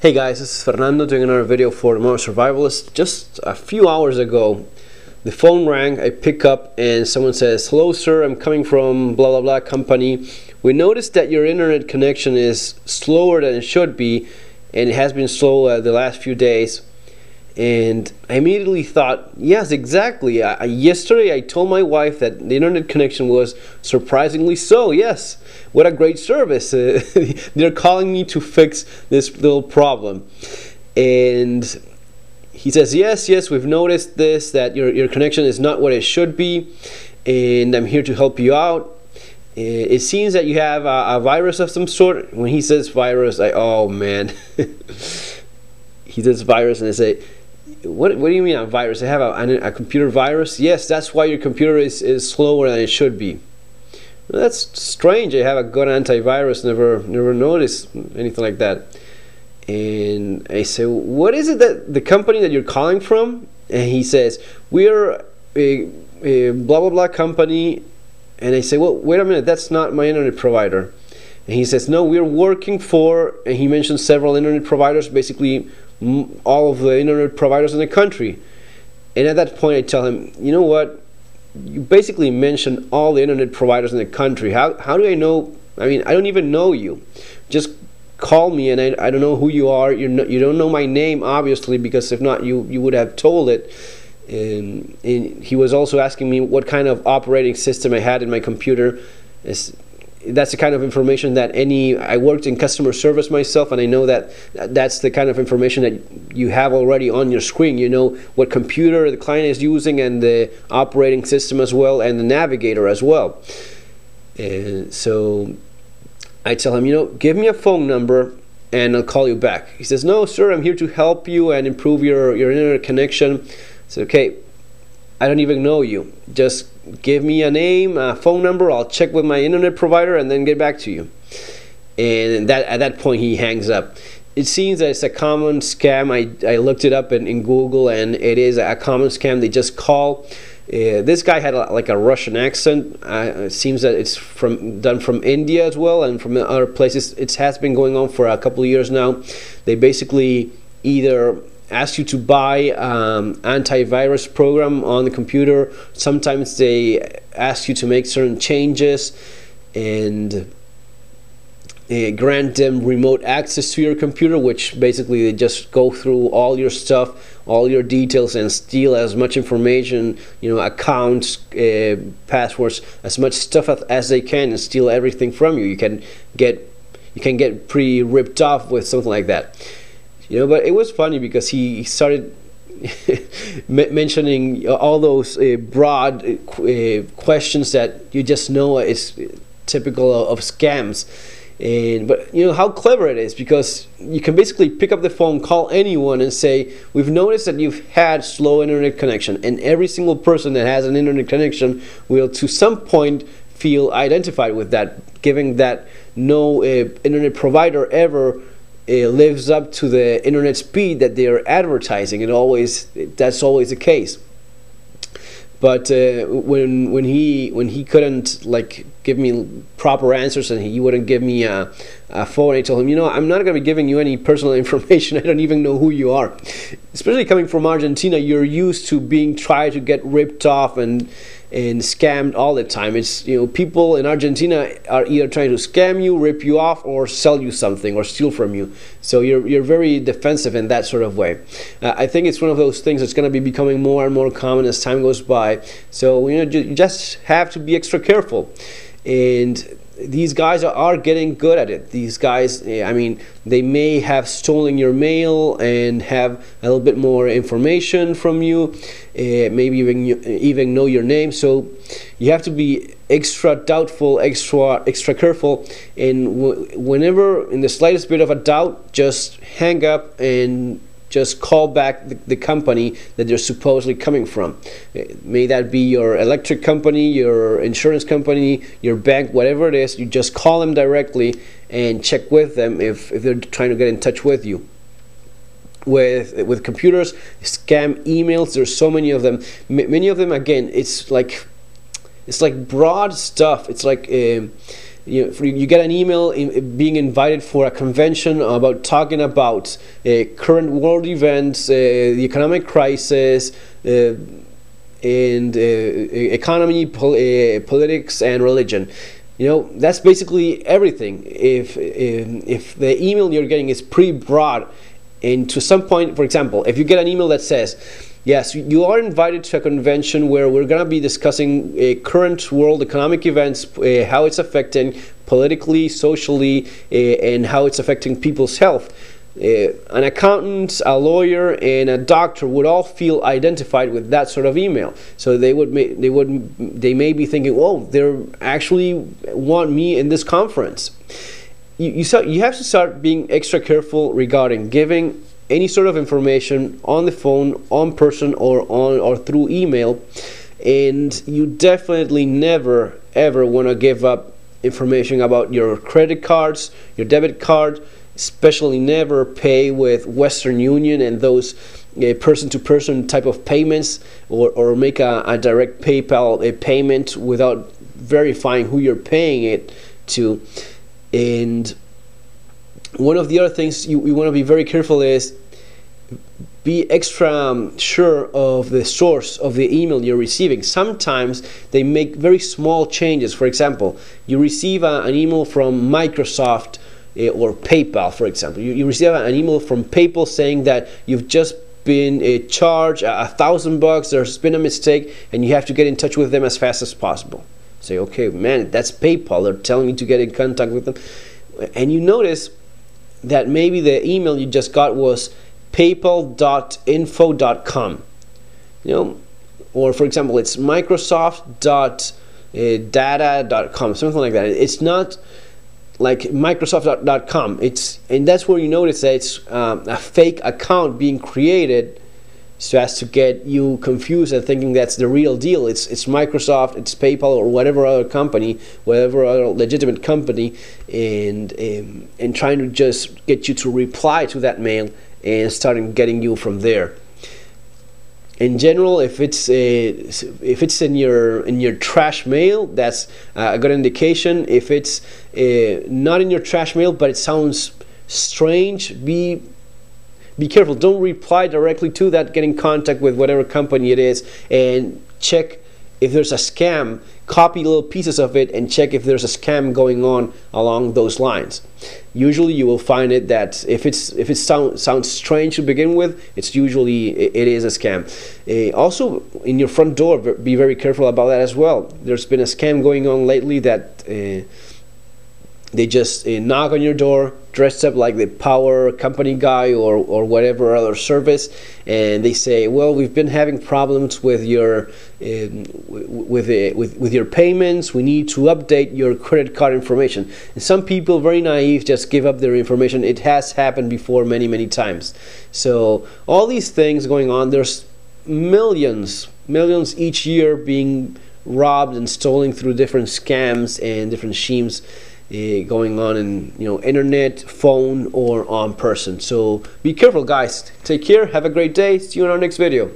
Hey guys, this is Fernando doing another video for The Modern Survivalist. Just a few hours ago, the phone rang, I pick up and someone says, "Hello sir, I'm coming from blah blah blah company. We noticed that your internet connection is slower than it should be and it has been slow the last few days." And I immediately thought, yes, exactly. Yesterday I told my wife that the internet connection was surprisingly slow. Yes, what a great service. They're calling me to fix this little problem. And he says, yes, we've noticed this, that your connection is not what it should be, and I'm here to help you out. It seems that you have a virus of some sort. When he says virus, oh man. He says virus and I say, What do you mean a virus? I have a computer virus? Yes, that's why your computer is slower than it should be. Well, that's strange. I have a good antivirus, never noticed anything like that. And I say, what is it that the company that you're calling from? And he says, we are a blah blah blah company. And I say, well, wait a minute, that's not my internet provider. And he says, no, we're working for, and he mentioned several internet providers, basically all of the internet providers in the country. And at that point I tell him, you know what, you basically mentioned all the internet providers in the country. How do I know? I mean, I don't even know you. Just call me and I don't know who you are. You don't know my name, obviously, because if not you would have told it. And he was also asking me what kind of operating system I had in my computer. That's the kind of information that I worked in customer service myself, and I know that that's the kind of information that you have already on your screen. You know what computer the client is using and the operating system as well and the navigator as well. And so I tell him, you know, give me a phone number and I'll call you back. He says, no sir, I'm here to help you and improve your internet connection. I said, okay, I don't even know you. Just give me a name, a phone number, I'll check with my internet provider and then get back to you. And at that point he hangs up. It seems that it's a common scam. I looked it up in Google and it is a common scam. They just call. This guy had like a Russian accent. It seems that it's done from India as well and from other places. It has been going on for a couple of years now. They basically either ask you to buy antivirus program on the computer. Sometimes they ask you to make certain changes and grant them remote access to your computer, which basically they just go through all your stuff, all your details, and steal as much information, you know, accounts, passwords, as much stuff as they can, and steal everything from you. You can get pretty ripped off with something like that. You know, but it was funny because he started mentioning all those broad questions that you just know is typical of scams. But you know how clever it is, because you can basically pick up the phone, call anyone and say, we've noticed that you've had slow internet connection. And every single person that has an internet connection will to some point feel identified with that, given that no internet provider ever lives up to the internet speed that they are advertising. That's always the case. But when he couldn't like give me proper answers and he wouldn't give me a phone, I told him, you know, I'm not going to be giving you any personal information. I don't even know who you are. Especially coming from Argentina, you're used to being tried to get ripped off and scammed all the time. It's, you know, people in Argentina are either trying to scam you, rip you off, or sell you something or steal from you. So you're very defensive in that sort of way. I think it's one of those things that's going to be becoming more and more common as time goes by. So you know, you just have to be extra careful. And these guys are getting good at it. These guys, I mean, they may have stolen your mail and have a little bit more information from you, maybe even know your name. So you have to be extra doubtful, extra careful, and whenever in the slightest bit of a doubt, just hang up and just call back the company that you're supposedly coming from. May that be your electric company, your insurance company, your bank, whatever it is. You just call them directly and check with them if they're trying to get in touch with you. With computers, scam emails, there's so many of them. Many of them, again, it's like broad stuff. It's like you get an email being invited for a convention about talking about current world events, the economic crisis, and economy, politics, and religion. You know, that's basically everything. If the email you're getting is pretty broad, and to some point, for example, if you get an email that says, yes, you are invited to a convention where we're going to be discussing current world economic events, how it's affecting politically, socially, and how it's affecting people's health. An accountant, a lawyer, and a doctor would all feel identified with that sort of email. So they may be thinking, "Oh, they actually want me in this conference." You have to start being extra careful regarding giving any sort of information on the phone, on person, or through email, and you definitely never ever want to give up information about your credit cards, your debit card. Especially never pay with Western Union and those person-to-person type of payments, or make a direct PayPal payment without verifying who you're paying it to. And one of the other things you want to be very careful is be extra sure of the source of the email you're receiving. Sometimes they make very small changes. For example, you receive an email from Microsoft or PayPal, for example. You receive an email from PayPal saying that you've just been charged $1,000, there's been a mistake, and you have to get in touch with them as fast as possible. Say, okay, man, that's PayPal, they're telling you to get in contact with them. And you notice that maybe the email you just got was paypal.info.com. You know, or for example, it's microsoft.data.com, something like that. It's not like Microsoft.com, and that's where you notice that it's a fake account being created so as to get you confused and thinking that's the real deal. It's Microsoft, it's PayPal, or whatever other company, whatever other legitimate company, and trying to just get you to reply to that mail and starting getting you from there. In general, if it's in your trash mail, that's a good indication. If it's not in your trash mail, but it sounds strange, be careful. Don't reply directly to that. Get in contact with whatever company it is and check if there's a scam. Copy little pieces of it and check if there's a scam going on along those lines. Usually, you will find it that if it sounds strange to begin with, it's usually it is a scam. Also, in your front door, be very careful about that as well. There's been a scam going on lately that they just knock on your door, dressed up like the power company guy or whatever other service, and they say, "Well, we've been having problems with your with your payments. We need to update your credit card information." And some people, very naive, just give up their information. It has happened before many times. So all these things going on. There's millions each year being robbed and stolen through different scams and different schemes going on in, you know, internet, phone, or on person. So be careful, guys. Take care. Have a great day. See you in our next video.